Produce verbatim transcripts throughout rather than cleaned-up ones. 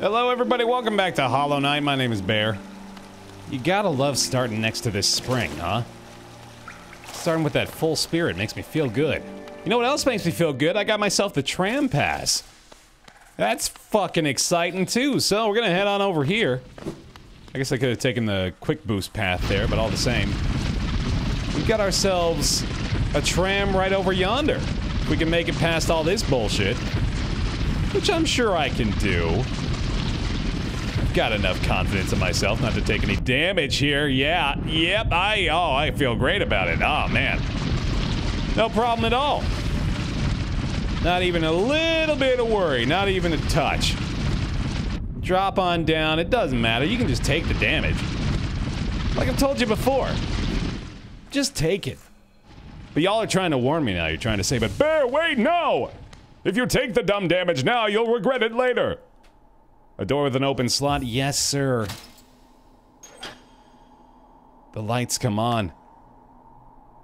Hello everybody, welcome back to Hollow Knight. My name is Bear. You gotta love starting next to this spring, huh? Starting with that full spirit makes me feel good. You know what else makes me feel good? I got myself the tram pass. That's fucking exciting too, so we're gonna head on over here. I guess I could have taken the quick boost path there, but all the same. We got ourselves a tram right over yonder. We can make it past all this bullshit, which I'm sure I can do. I've got enough confidence in myself not to take any damage here. Yeah, yep, I, oh, I feel great about it. Oh, man. No problem at all. Not even a little bit of worry, not even a touch. Drop on down, it doesn't matter. You can just take the damage. Like I've told you before, just take it. But y'all are trying to warn me now. You're trying to say, but Bear, wait, no! If you take the dumb damage now, you'll regret it later. A door with an open slot. Yes, sir. The lights come on.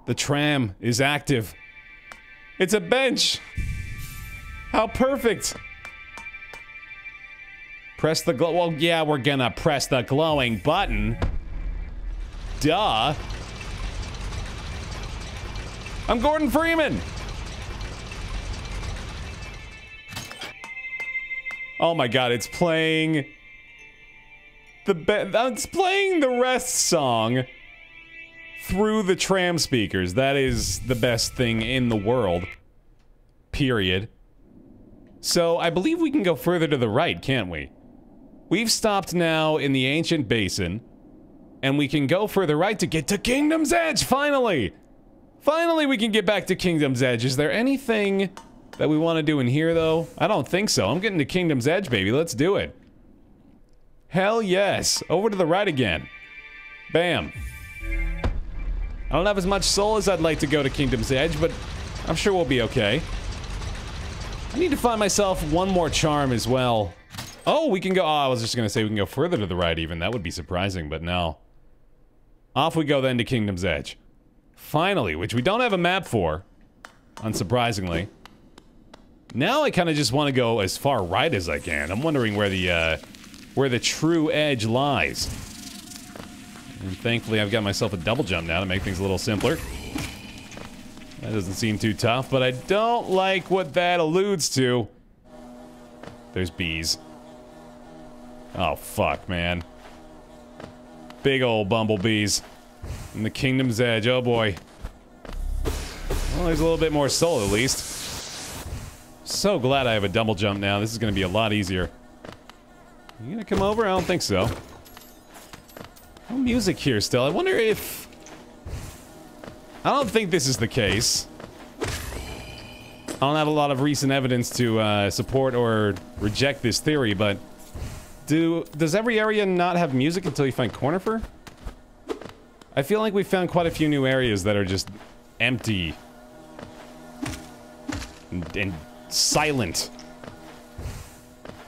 The tram is active. It's a bench. How perfect. Press the glow. Well, yeah, we're gonna press the glowing button. Duh. I'm Gordon Freeman! Oh my god, it's playing... The be- It's playing the rest song through the tram speakers. That is the best thing in the world. Period. So, I believe we can go further to the right, can't we? We've stopped now in the Ancient Basin, and we can go further right to get to Kingdom's Edge, finally! Finally, we can get back to Kingdom's Edge. Is there anything that we want to do in here, though? I don't think so. I'm getting to Kingdom's Edge, baby. Let's do it. Hell yes. Over to the right again. Bam. I don't have as much soul as I'd like to go to Kingdom's Edge, but I'm sure we'll be okay. I need to find myself one more charm as well. Oh, we can go... Oh, I was just going to say we can go further to the right, even. That would be surprising, but no. Off we go, then, to Kingdom's Edge. Finally, which we don't have a map for, unsurprisingly. Now I kind of just want to go as far right as I can. I'm wondering where the, uh, where the true edge lies. And thankfully I've got myself a double jump now to make things a little simpler. That doesn't seem too tough, but I don't like what that alludes to. There's bees. Oh, fuck, man. Big old bumblebees. In the Kingdom's Edge, oh boy. Well, there's a little bit more soul at least. So glad I have a double jump now. This is gonna be a lot easier. You gonna come over? I don't think so. No music here still. I wonder if... I don't think this is the case. I don't have a lot of recent evidence to uh, support or reject this theory, but... Do... Does every area not have music until you find Cornifer? I feel like we found quite a few new areas that are just empty and, and silent.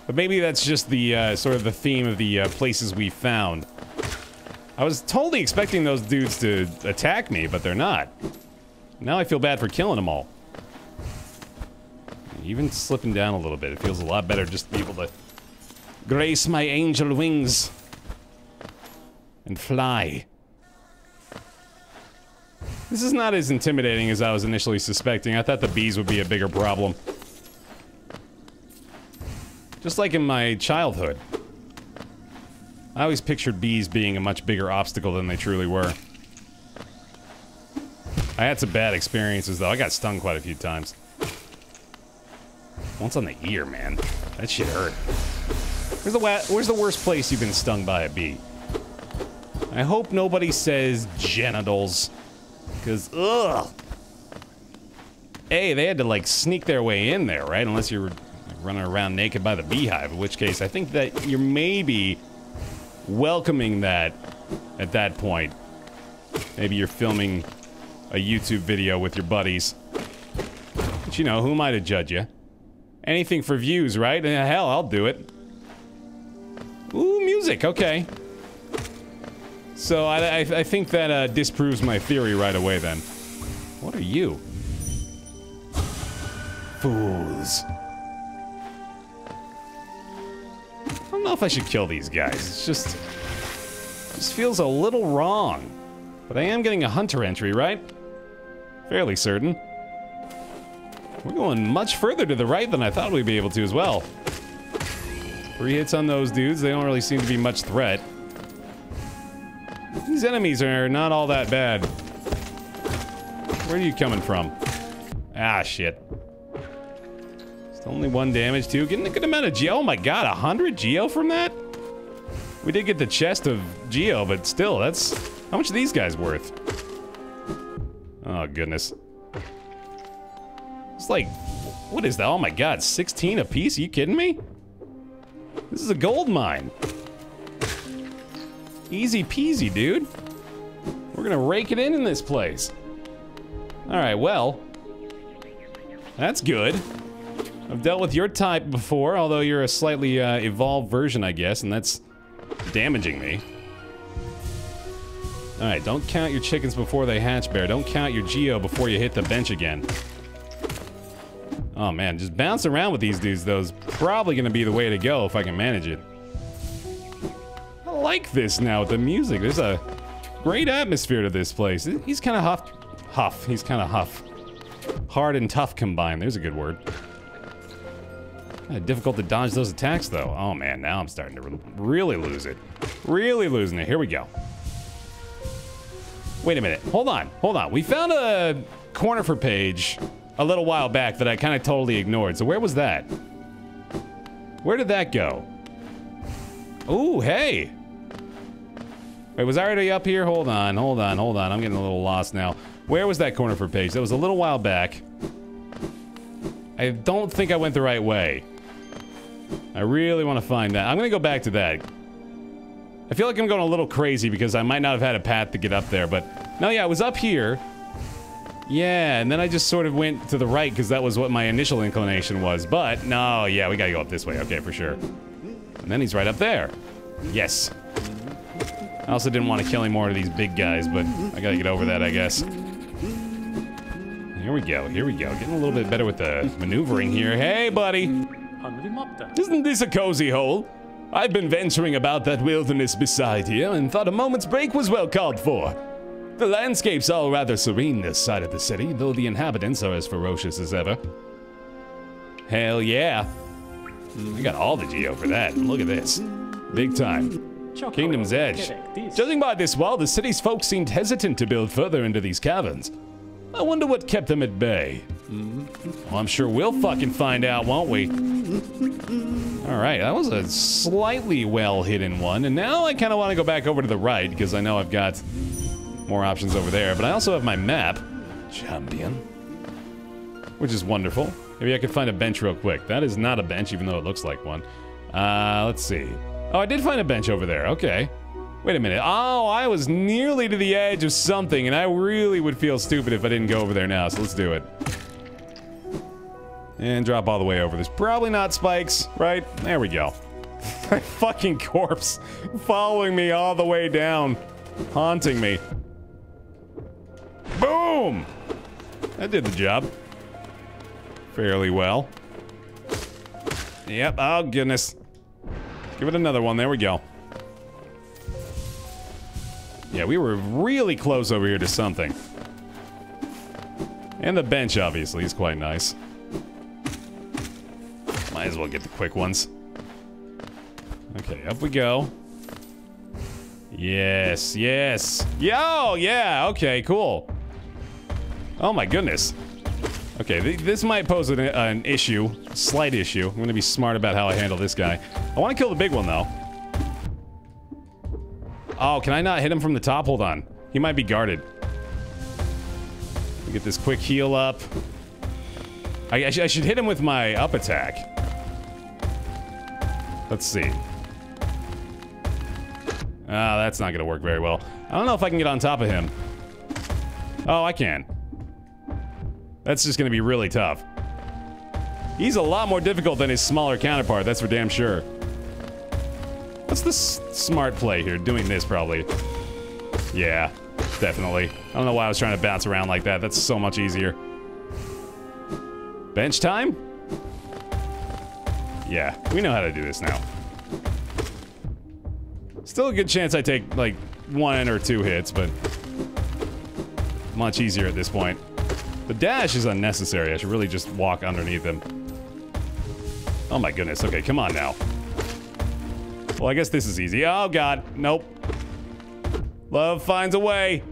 But maybe that's just the uh, sort of the theme of the uh, places we found. I was totally expecting those dudes to attack me, but they're not. Now I feel bad for killing them all. Even slipping down a little bit, it feels a lot better just to be able to grace my angel wings and fly. This is not as intimidating as I was initially suspecting. I thought the bees would be a bigger problem. Just like in my childhood. I always pictured bees being a much bigger obstacle than they truly were. I had some bad experiences, though. I got stung quite a few times. Once on the ear, man. That shit hurt. Where's the, wa where's the worst place you've been stung by a bee? I hope nobody says genitals. Cause, ugh. Hey, they had to like sneak their way in there, right? Unless you're running around naked by the beehive, in which case I think that you're maybe welcoming that at that point. Maybe you're filming a YouTube video with your buddies. But you know, who am I to judge you? Anything for views, right? Hell, I'll do it. Ooh, music, okay. So, I, I, I think that uh, disproves my theory right away, then. What are you? Fools. I don't know if I should kill these guys. It's just, it just feels a little wrong. But I am getting a hunter entry, right? Fairly certain. We're going much further to the right than I thought we'd be able to as well. Three hits on those dudes. They don't really seem to be much threat. These enemies are not all that bad. Where are you coming from? Ah, shit. It's only one damage, too. Getting a good amount of Geo. Oh, my God. one hundred Geo from that? We did get the chest of Geo, but still, that's... How much are these guys worth? Oh, goodness. It's like... What is that? Oh, my God. sixteen apiece? Are you kidding me? This is a gold mine. Easy peasy, dude. We're gonna rake it in in this place. Alright, well. That's good. I've dealt with your type before, although you're a slightly uh, evolved version, I guess, and that's damaging me. Alright, don't count your chickens before they hatch, Bear. Don't count your Geo before you hit the bench again. Oh man, just bounce around with these dudes, though, is probably gonna be the way to go if I can manage it. I like this now with the music. There's a great atmosphere to this place. He's kind of huff. Huff. He's kind of huff. Hard and tough combined. There's a good word. Kinda difficult to dodge those attacks, though. Oh, man. Now I'm starting to re really lose it. Really losing it. Here we go. Wait a minute. Hold on. Hold on. We found a Cornifer page a little while back that I kind of totally ignored. So where was that? Where did that go? Ooh, hey. Wait, was I already up here? Hold on, hold on, hold on. I'm getting a little lost now. Where was that Cornifer page? That was a little while back. I don't think I went the right way. I really want to find that. I'm going to go back to that. I feel like I'm going a little crazy because I might not have had a path to get up there, but... No, yeah, I was up here. Yeah, and then I just sort of went to the right because that was what my initial inclination was, but... No, yeah, we gotta go up this way. Okay, for sure. And then he's right up there. Yes. I also didn't want to kill any more of these big guys, but I gotta get over that, I guess. Here we go, here we go. Getting a little bit better with the maneuvering here. Hey, buddy! Isn't this a cozy hole? I've been venturing about that wilderness beside here and thought a moment's break was well called for. The landscape's all rather serene this side of the city, though the inhabitants are as ferocious as ever. Hell yeah. I got all the Geo for that. Look at this. Big time. Kingdom's Edge. Judging by this wall, the city's folk seemed hesitant to build further into these caverns. I wonder what kept them at bay. Well, I'm sure we'll fucking find out, won't we? Alright, that was a slightly well-hidden one, and now I kind of want to go back over to the right, because I know I've got more options over there, but I also have my map. Champion. Which is wonderful. Maybe I could find a bench real quick. That is not a bench, even though it looks like one. Uh, let's see. Oh, I did find a bench over there. Okay. Wait a minute. Oh, I was nearly to the edge of something, and I really would feel stupid if I didn't go over there now, so let's do it. And drop all the way over. There's probably not spikes, right? There we go. My fucking corpse following me all the way down, haunting me. Boom! That did the job. Fairly well. Yep. Oh, goodness. Give it another one. There we go. Yeah, we were really close over here to something. And the bench, obviously, is quite nice. Might as well get the quick ones. Okay, up we go. Yes, yes. Yo, yeah, okay, cool. Oh my goodness. Okay, th this might pose an, uh, an issue, slight issue. I'm going to be smart about how I handle this guy. I want to kill the big one, though. Oh, can I not hit him from the top? Hold on. He might be guarded. Get this quick heal up. I, I, sh I should hit him with my up attack. Let's see. Ah, oh, that's not going to work very well. I don't know if I can get on top of him. Oh, I can. That's just gonna be really tough. He's a lot more difficult than his smaller counterpart, that's for damn sure. What's the s smart play here? Doing this, probably. Yeah, definitely. I don't know why I was trying to bounce around like that. That's so much easier. Bench time? Yeah, we know how to do this now. Still a good chance I take, like, one or two hits, but much easier at this point. The dash is unnecessary. I should really just walk underneath him. Oh my goodness. Okay, come on now. Well, I guess this is easy. Oh god. Nope. Love finds a way.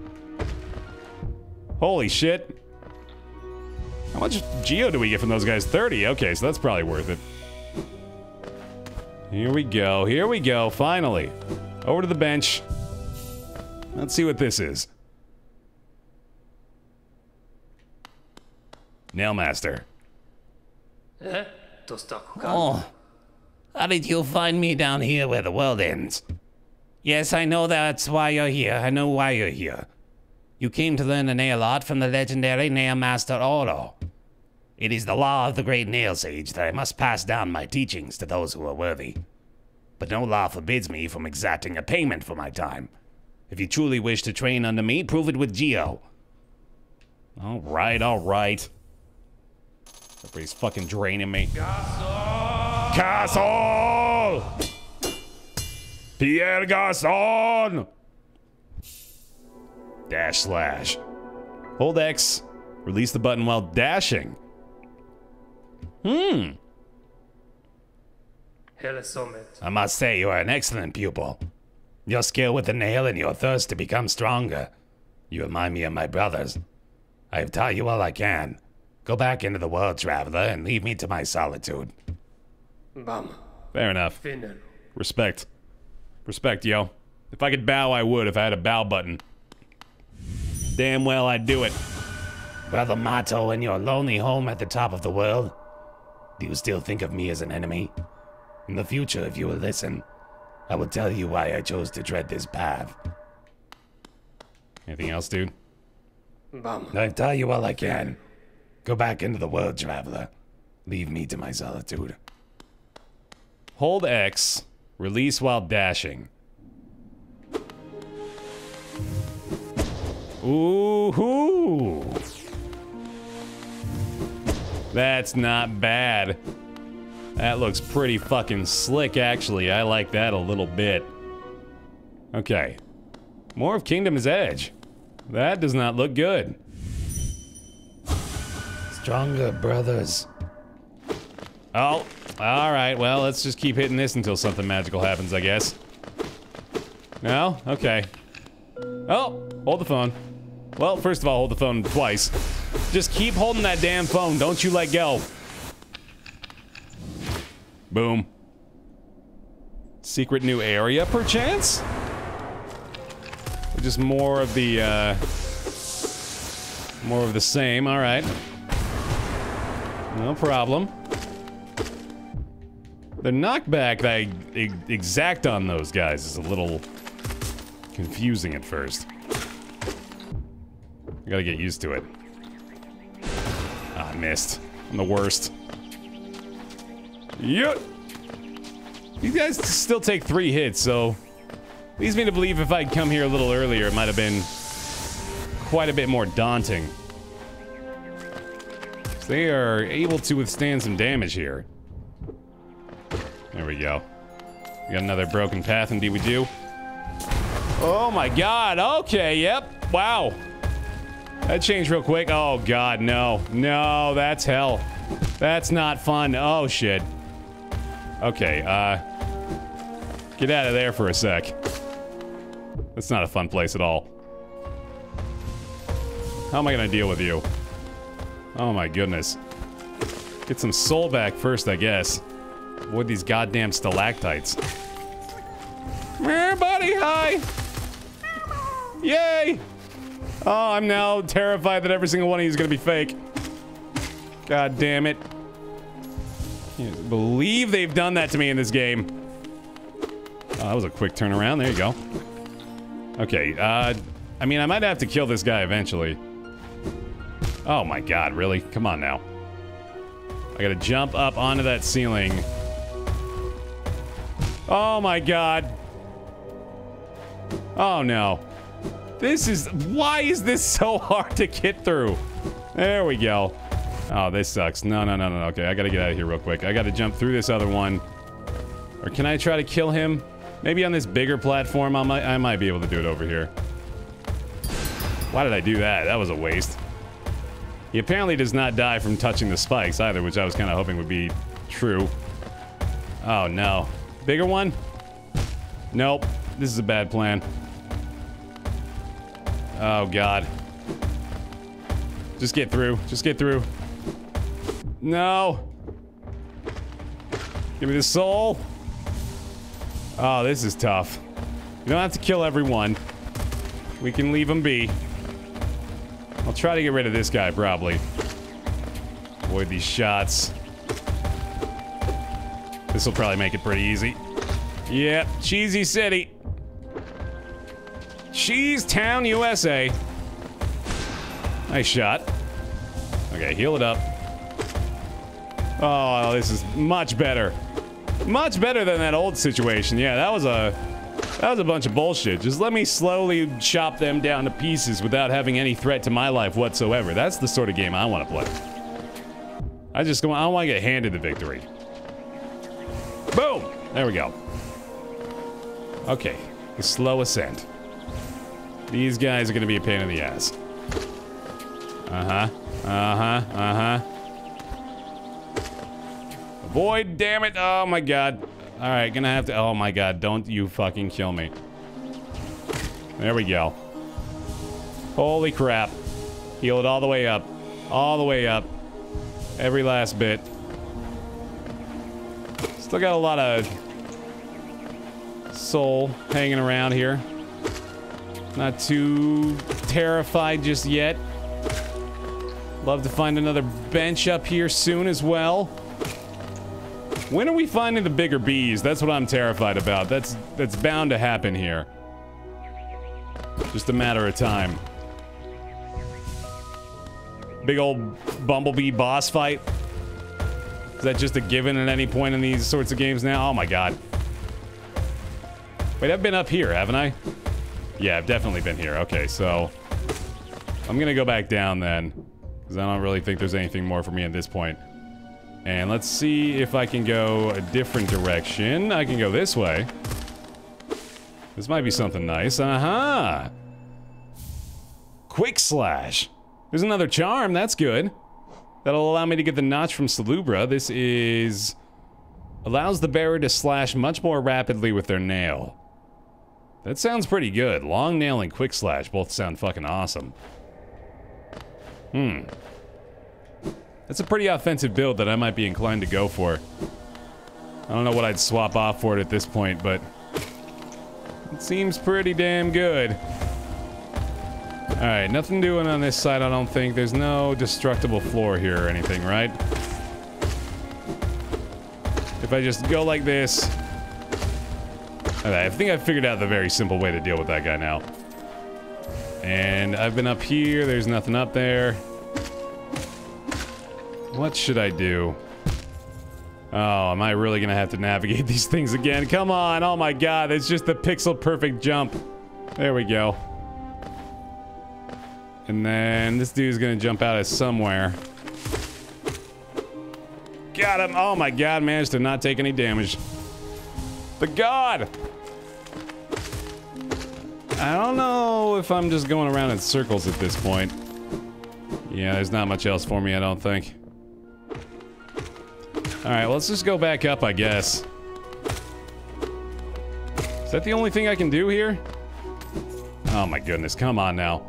Holy shit. How much geo do we get from those guys? thirty. Okay, so that's probably worth it. Here we go. Here we go. Finally. Over to the bench. Let's see what this is. Nailmaster. Oh. How did you find me down here where the world ends? Yes, I know that's why you're here. I know why you're here. You came to learn the nail art from the legendary Nailmaster Oro. It is the law of the great nail sage that I must pass down my teachings to those who are worthy. But no law forbids me from exacting a payment for my time. If you truly wish to train under me, prove it with Geo. All right, all right. Everybody's fucking draining me. Castle! Pierre Garcon! Dash slash. Hold X. Release the button while dashing. Hmm. I must say you are an excellent pupil. Your skill with the nail and your thirst to become stronger. You remind me of my brothers. I have taught you all I can. Go back into the world, traveler, and leave me to my solitude. Bum. Fair enough. Finen. Respect. Respect, yo. If I could bow, I would if I had a bow button. Damn well I'd do it. Brother Mato, in your lonely home at the top of the world, do you still think of me as an enemy? In the future, if you will listen, I will tell you why I chose to tread this path. Anything else, dude? Bum. I tell you all I can. Go back into the world, traveler. Leave me to my solitude. Hold X. Release while dashing. Ooh-hoo! That's not bad. That looks pretty fucking slick, actually. I like that a little bit. Okay. More of Kingdom's Edge. That does not look good. Stronger brothers. Oh, alright. Well, let's just keep hitting this until something magical happens, I guess. No? Okay. Oh! Hold the phone. Well, first of all, hold the phone twice. Just keep holding that damn phone. Don't you let go. Boom. Secret new area, perchance? Just more of the, uh... more of the same, alright. No problem. The knockback that I exact on those guys is a little confusing at first. I gotta get used to it. Ah, I missed. I'm the worst. Yeah. These guys still take three hits, so leads me to believe if I'd come here a little earlier, it might have been quite a bit more daunting. So they are able to withstand some damage here. There we go. We got another broken path, indeed we do. Oh my god, okay, yep, wow. That changed real quick. Oh god, no. No, that's hell. That's not fun. Oh shit. Okay, uh... get out of there for a sec. That's not a fun place at all. How am I gonna deal with you? Oh my goodness. Get some soul back first, I guess. Avoid these goddamn stalactites. Everybody, hi! Yay! Oh, I'm now terrified that every single one of you is gonna be fake. God damn it. Can't believe they've done that to me in this game. Oh, that was a quick turnaround. There you go. Okay, uh... I mean, I might have to kill this guy eventually. Oh my god, really? Come on now. I gotta jump up onto that ceiling. Oh my god. Oh no. This is... why is this so hard to get through? There we go. Oh, this sucks. No, no, no, no, no. Okay, I gotta get out of here real quick. I gotta jump through this other one. Or can I try to kill him? Maybe on this bigger platform, I might, I might be able to do it over here. Why did I do that? That was a waste. He apparently does not die from touching the spikes either, which I was kind of hoping would be true. Oh, no. Bigger one? Nope. This is a bad plan. Oh, God. Just get through. Just get through. No. Give me the soul. Oh, this is tough. You don't have to kill everyone. We can leave them be. I'll try to get rid of this guy, probably. Avoid these shots. This will probably make it pretty easy. Yep, cheesy city. Cheese Town, U S A. Nice shot. Okay, heal it up. Oh, this is much better. Much better than that old situation. Yeah, that was a that was a bunch of bullshit. Just let me slowly chop them down to pieces without having any threat to my life whatsoever. That's the sort of game I want to play. I just don't, I don't want to get handed the victory. Boom! There we go. Okay, the slow ascent. These guys are gonna be a pain in the ass. Uh-huh. Uh-huh. Uh-huh. Avoid, damn it. Oh my God. All right, gonna have to, oh my God, don't you fucking kill me. There we go. Holy crap. Heal it all the way up. All the way up. Every last bit. Still got a lot of soul hanging around here. Not too terrified just yet. Love to find another bench up here soon as well. When are we finding the bigger bees? That's what I'm terrified about. That's that's bound to happen here. Just a matter of time. Big old bumblebee boss fight. Is that just a given at any point in these sorts of games now? Oh my God. Wait, I've been up here, haven't I? Yeah, I've definitely been here. Okay, so I'm gonna go back down then, because I don't really think there's anything more for me at this point. And let's see if I can go a different direction. I can go this way. This might be something nice. Uh-huh. Quick Slash. There's another charm. That's good. That'll allow me to get the notch from Salubra. This is... allows the bearer to slash much more rapidly with their nail. That sounds pretty good. Long Nail and Quick Slash both sound fucking awesome. Hmm. That's a pretty offensive build that I might be inclined to go for. I don't know what I'd swap off for it at this point, but... it seems pretty damn good. Alright, nothing doing on this side, I don't think. There's no destructible floor here or anything, right? If I just go like this... alright, I think I've figured out the very simple way to deal with that guy now. And I've been up here, there's nothing up there. What should I do? Oh, am I really gonna have to navigate these things again? Come on, oh my God, it's just the pixel perfect jump. There we go. And then this dude's gonna jump out of somewhere. Got him, oh my God, managed to not take any damage. The God! I don't know if I'm just going around in circles at this point. Yeah, there's not much else for me, I don't think. Alright, let's just go back up, I guess. Is that the only thing I can do here? Oh my goodness, come on now.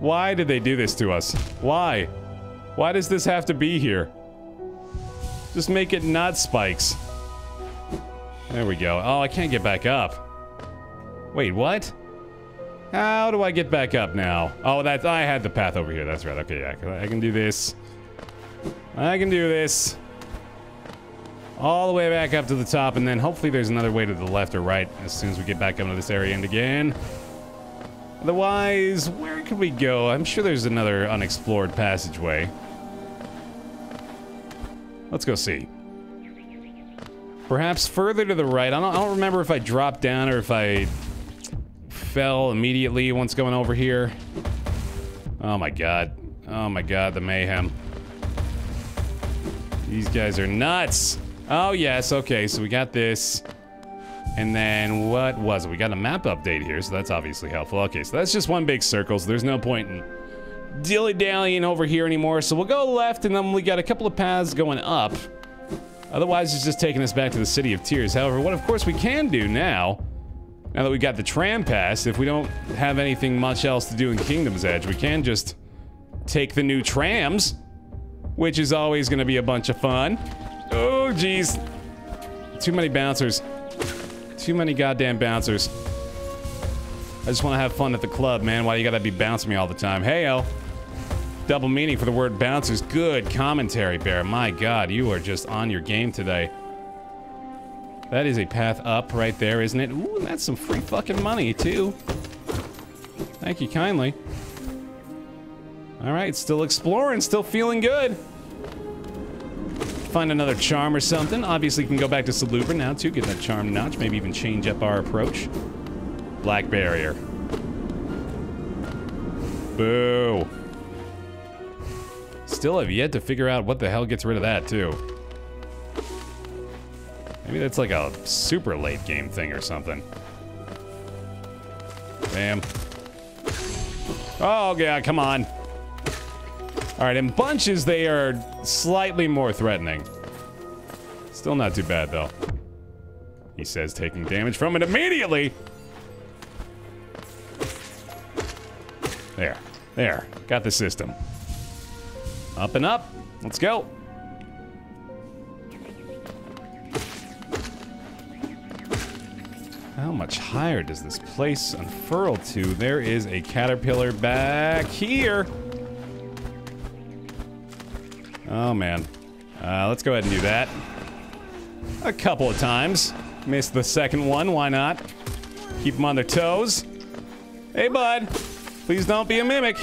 Why did they do this to us? Why? Why does this have to be here? Just make it not spikes. There we go. Oh, I can't get back up. Wait, what? How do I get back up now? Oh, that's, I had the path over here, that's right. Okay, yeah, I can do this. I can do this. All the way back up to the top, and then hopefully there's another way to the left or right as soon as we get back up into this area and again. Otherwise, where could we go? I'm sure there's another unexplored passageway. Let's go see. Perhaps further to the right. I don't, I don't remember if I dropped down or if I fell immediately once going over here. Oh my God. Oh my God, the mayhem. These guys are nuts. Oh yes, okay, so we got this. And then what was it? We got a map update here, so that's obviously helpful. Okay, so that's just one big circle, so there's no point in dilly-dallying over here anymore. So we'll go left, and then we got a couple of paths going up. Otherwise, it's just taking us back to the City of Tears. However, what of course we can do now, now that we got the tram pass, if we don't have anything much else to do in Kingdom's Edge, we can just take the new trams, which is always going to be a bunch of fun. Oh, geez. Too many bouncers. Too many goddamn bouncers. I just want to have fun at the club, man. Why you gotta be bouncing me all the time? Hey-o. Double meaning for the word bouncers. Good commentary, Bear. My God, you are just on your game today. That is a path up right there, isn't it? Ooh, and that's some free fucking money, too. Thank you kindly. All right, still exploring, still feeling good. Find another charm or something. Obviously, can go back to Salubra now, too. Get that charm notch. Maybe even change up our approach. Black barrier. Boo. Still have yet to figure out what the hell gets rid of that, too. Maybe that's like a super late game thing or something. Bam. Oh, yeah, come on. All right, in bunches, they are slightly more threatening. Still not too bad, though. He says taking damage from it immediately. There. There. Got the system. Up and up. Let's go. How much higher does this place unfurl to? There is a caterpillar back here. Oh, man. Uh, let's go ahead and do that. A couple of times. Missed the second one. Why not? Keep them on their toes. Hey, bud. Please don't be a mimic.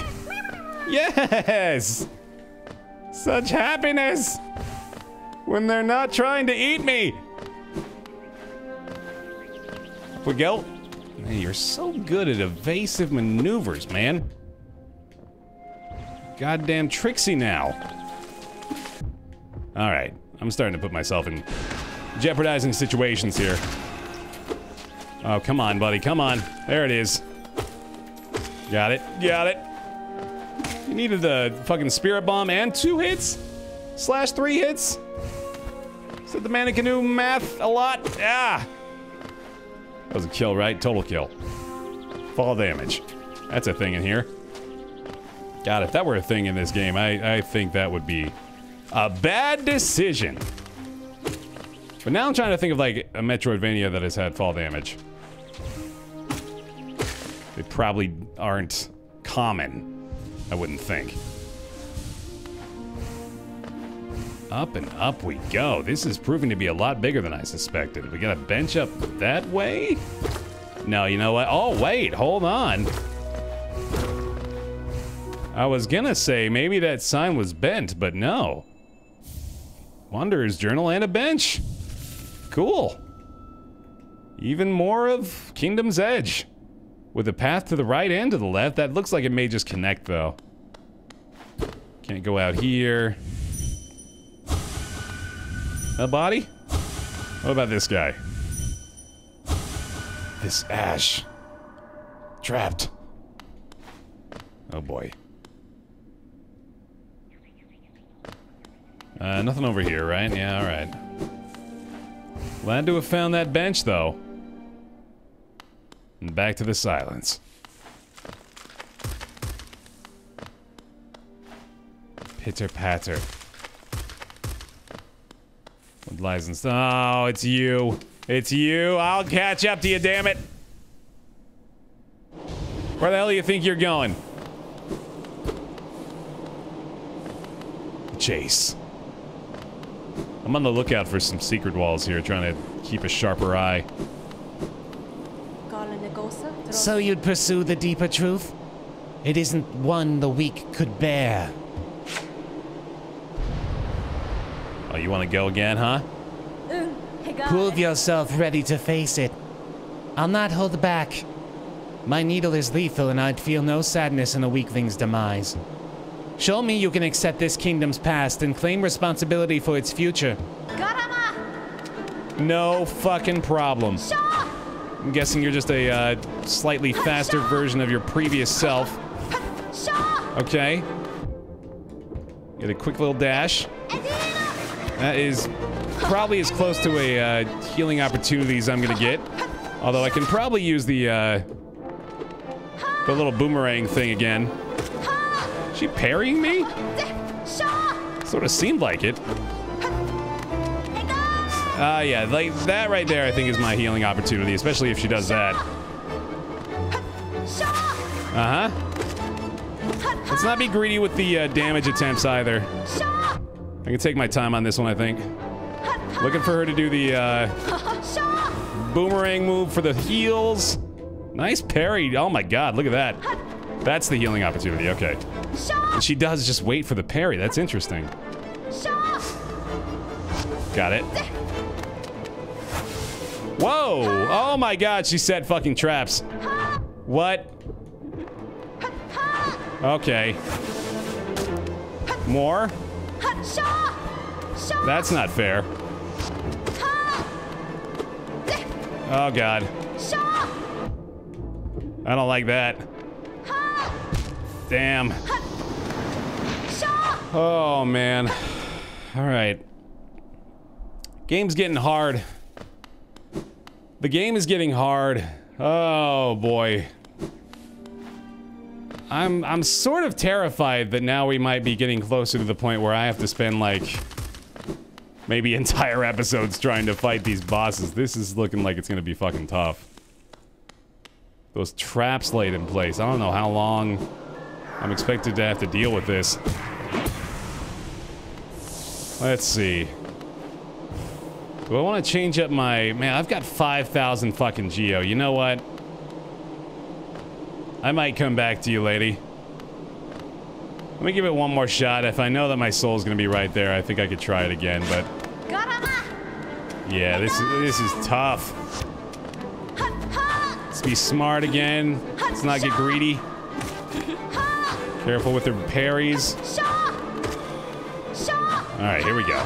Yes! Such happiness! When they're not trying to eat me! Up we go. Man, you're so good at evasive maneuvers, man. Goddamn Trixie now. All right, I'm starting to put myself in jeopardizing situations here. Oh, come on, buddy, come on. There it is. Got it, got it. You needed the fucking spirit bomb and two hits? Slash three hits? Said the man who can do math a lot. Ah! That was a kill, right? Total kill. Fall damage. That's a thing in here. God, if that were a thing in this game, I, I think that would be a bad decision. But now I'm trying to think of like a Metroidvania that has had fall damage. They probably aren't common, I wouldn't think. Up and up we go. This is proving to be a lot bigger than I suspected. We got a bench up that way? No, you know what? Oh, wait, hold on. I was gonna say maybe that sign was bent, but no. Wanderer's Journal and a bench. Cool. Even more of Kingdom's Edge. With a path to the right and to the left. That looks like it may just connect, though. Can't go out here. A body? What about this guy? This ash. Trapped. Oh, boy. Uh, nothing over here, right? Yeah, alright. Glad to have found that bench, though. And back to the silence. Pitter-patter. What lies in store? Oh, it's you. It's you. I'll catch up to you, damn it. Where the hell do you think you're going? Chase. I'm on the lookout for some secret walls here, trying to keep a sharper eye. So you'd pursue the deeper truth? It isn't one the weak could bear. Oh, you want to go again, huh? Prove yourself ready to face it. I'll not hold back. My needle is lethal, and I'd feel no sadness in a weakling's demise. Show me you can accept this kingdom's past and claim responsibility for its future. Garama. No fucking problem. Sure. I'm guessing you're just a uh, slightly faster version of your previous self. Okay. Get a quick little dash. That is probably as close to a uh, healing opportunity as I'm gonna get. Although I can probably use the uh, the little boomerang thing again. Is she parrying me? Sort of seemed like it. Ah, uh, yeah, like that right there I think is my healing opportunity, especially if she does that. Uh-huh. Let's not be greedy with the uh, damage attempts either. I can take my time on this one, I think. Looking for her to do the uh, boomerang move for the heals. Nice parry. Oh my god, look at that. That's the healing opportunity, okay. And she does just wait for the parry, that's interesting. Got it. Whoa! Oh my god, she set fucking traps. What? Okay. More? That's not fair. Oh god. I don't like that. Damn. Oh man. Alright. Game's getting hard. The game is getting hard. Oh boy. I'm I'm sort of terrified that now we might be getting closer to the point where I have to spend like maybe entire episodes trying to fight these bosses. This is looking like it's gonna be fucking tough. Those traps laid in place. I don't know how long I'm expected to have to deal with this. Let's see. Do I want to change up my... Man, I've got five thousand fucking Geo. You know what? I might come back to you, lady. Let me give it one more shot. If I know that my soul's gonna be right there, I think I could try it again, but... Yeah, this, this is tough. Let's be smart again. Let's not get greedy. Careful with their parries. Alright, here we go.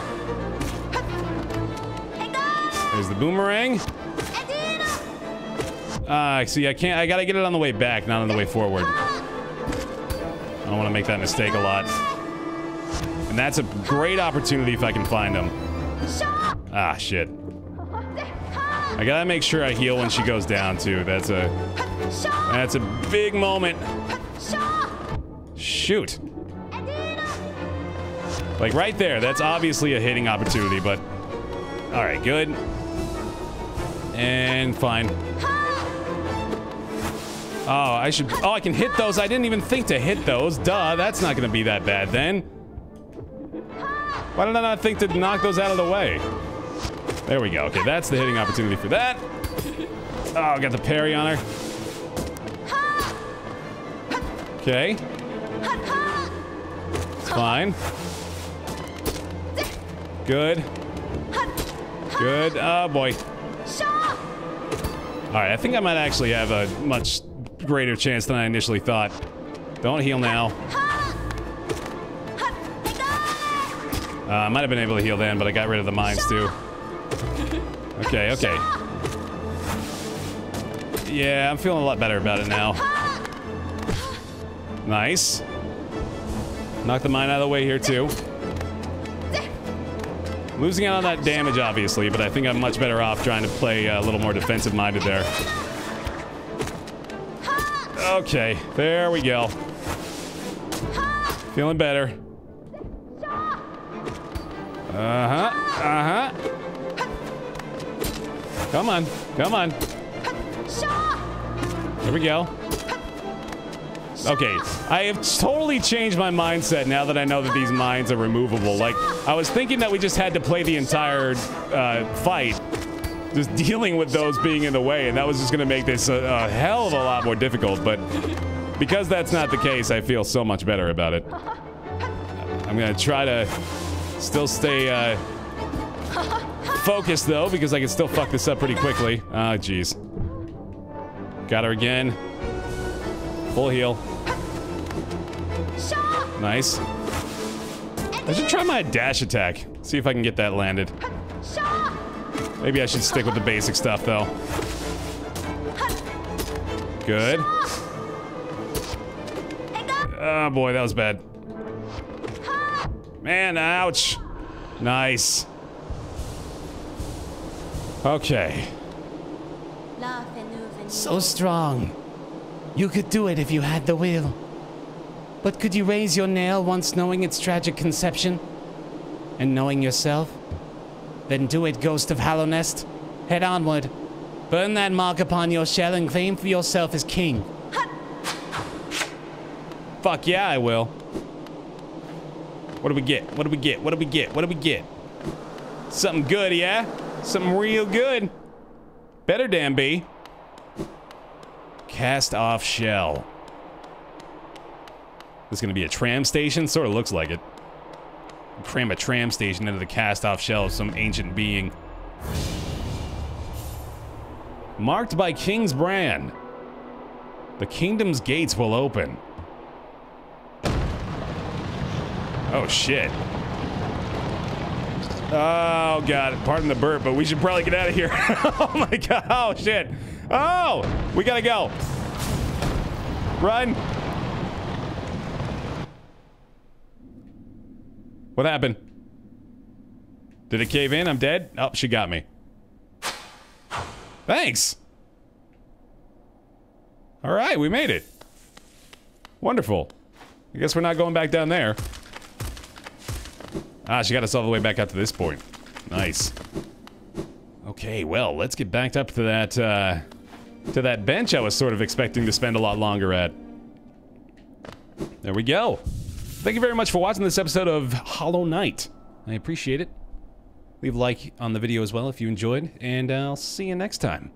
There's the boomerang. Ah, uh, see, I can't. I gotta get it on the way back, not on the way forward. I don't want to make that mistake a lot. And that's a great opportunity if I can find him. Ah, shit. I gotta make sure I heal when she goes down too. That's a. That's a big moment. Shoot. Like right there. That's obviously a hitting opportunity, but. All right, good. And fine. Oh, I should... Oh, I can hit those. I didn't even think to hit those. Duh, that's not going to be that bad then. Why did I not think to knock those out of the way? There we go. Okay, that's the hitting opportunity for that. Oh, I got the parry on her. Okay. It's fine. Good. Good. Oh, boy. Alright, I think I might actually have a much greater chance than I initially thought. Don't heal now. Uh, I might have been able to heal then, but I got rid of the mines too. Okay, okay. Yeah, I'm feeling a lot better about it now. Nice. Knock the mine out of the way here too. Losing out on that damage, obviously, but I think I'm much better off trying to play a little more defensive-minded there. Okay, there we go. Feeling better. Uh-huh, uh-huh. Come on, come on. There we go. Okay, I have totally changed my mindset now that I know that these mines are removable. Like, I was thinking that we just had to play the entire uh, fight, just dealing with those being in the way, and that was just gonna make this a, a hell of a lot more difficult, but because that's not the case, I feel so much better about it. I'm gonna try to still stay uh, focused, though, because I can still fuck this up pretty quickly. Ah, jeez. Got her again. Full heal. Nice. I should try my dash attack. See if I can get that landed. Maybe I should stick with the basic stuff, though. Good. Oh boy, that was bad. Man, ouch. Nice. Okay. So strong. You could do it if you had the will. But could you raise your nail once knowing its tragic conception? And knowing yourself? Then do it, Ghost of Hallownest. Head onward. Burn that mark upon your shell and claim for yourself as king. Fuck yeah, I will. What do we get? What do we get? What do we get? What do we get? Something good, yeah? Something real good. Better damn be. Cast off shell. This is gonna be a tram station? Sort of looks like it. Cram a tram station into the cast off shell of some ancient being. Marked by King's Brand. The kingdom's gates will open. Oh shit. Oh god, pardon the burp, but we should probably get out of here. Oh my god, oh shit. Oh, we gotta go. Run. What happened? Did it cave in? I'm dead? Oh, she got me. Thanks. All right, we made it. Wonderful. I guess we're not going back down there. Ah, she got us all the way back out to this point. Nice. Okay, well, let's get back up to that, uh, to that bench I was sort of expecting to spend a lot longer at. There we go. Thank you very much for watching this episode of Hollow Knight. I appreciate it. Leave a like on the video as well if you enjoyed, and I'll see you next time.